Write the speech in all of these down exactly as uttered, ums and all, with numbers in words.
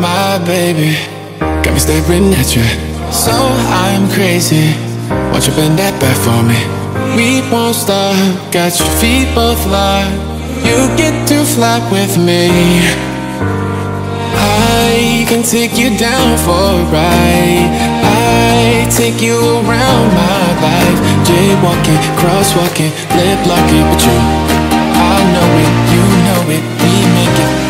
my baby. Got me staring at you, so I'm crazy. Won't you bend that back for me? We won't stop, got your feet both locked. You get to flop with me. I can take you down for a ride. I take you around my life. Jaywalking, crosswalking, lip locking with you. I know it, you know it, we make it.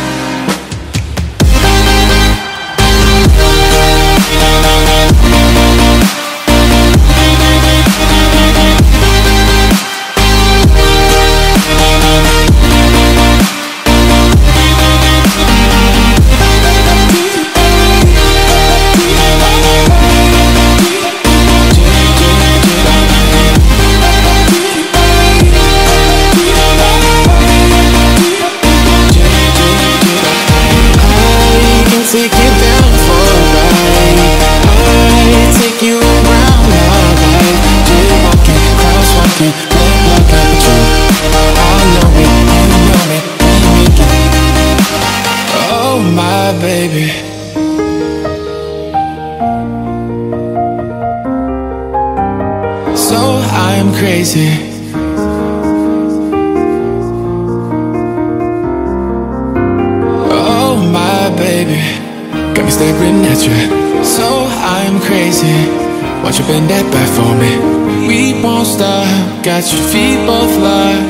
Got your feet both locked.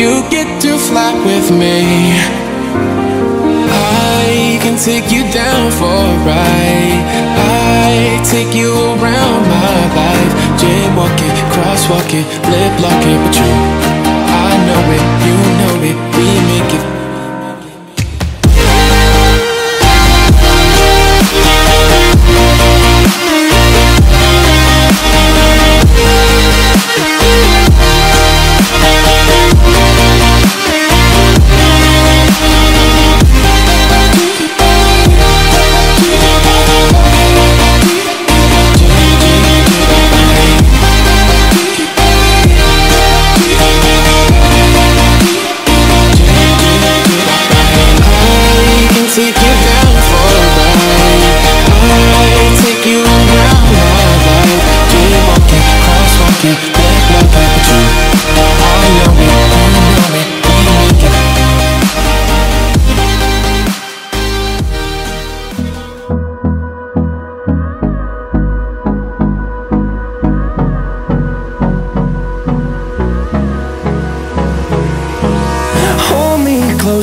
You get to fly with me. I can take you down for a ride. I take you around my life. Jaywalking, crosswalking, lip locking with you. I know it, you know it, we make it.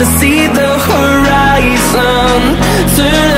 to see the horizon. Turn